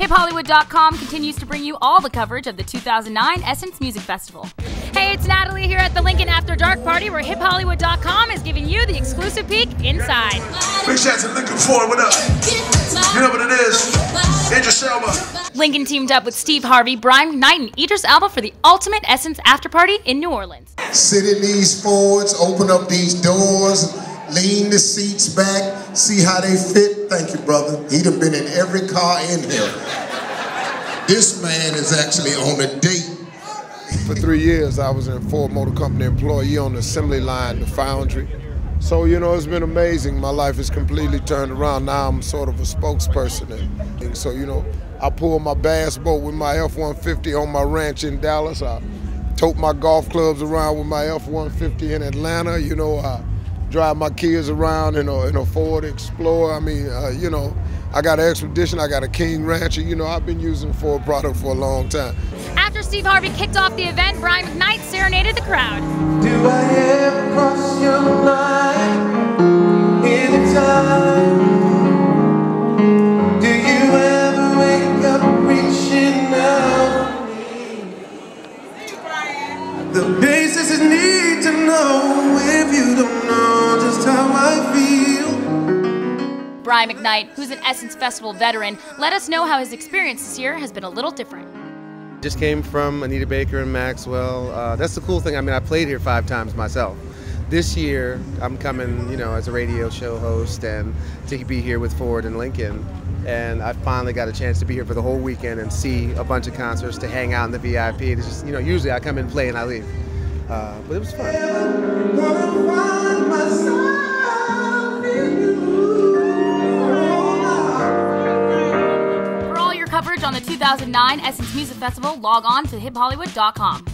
HipHollywood.com continues to bring you all the coverage of the 2009 Essence Music Festival. Hey, it's Natalie here at the Lincoln After Dark party, where HipHollywood.com is giving you the exclusive peek inside. Big shout to Lincoln Ford, what up? You know what it is, Idris Elba. Lincoln teamed up with Steve Harvey, Brian Knight, and Idris Elba for the ultimate Essence after party in New Orleans. Sit in these Fords, open up these doors, lean the seats back, see how they fit. Thank you, brother. He'd have been in every car in here. This man is actually on a date. For 3 years, I was a Ford Motor Company employee on the assembly line, the foundry. So, you know, it's been amazing. My life is completely turned around. Now I'm sort of a spokesperson. And so, you know, I pulled my bass boat with my F-150 on my ranch in Dallas. I tote my golf clubs around with my F-150 in Atlanta. You know, I drive my kids around in a Ford Explorer. I mean, you know, I got an Expedition, I got a King Rancher. You know, I've been using Ford product for a long time. After Steve Harvey kicked off the event, Brian McKnight serenaded the crowd. Do I ever cross your mind in time? Do you ever wake up reaching out for me? The basis is need to know if you don't know just how I feel. Brian McKnight, who's an Essence Festival veteran, let us know how his experience this year has been a little different. Just came from Anita Baker and Maxwell. That's the cool thing. I mean, I played here 5 times myself. This year, I'm coming, you know, as a radio show host and to be here with Ford and Lincoln. And I finally got a chance to be here for the whole weekend and see a bunch of concerts, to hang out in the VIP. It's just, you know, usually I come in, play, and I leave. But it was fun. On the 2009 Essence Music Festival, log on to HipHollywood.com.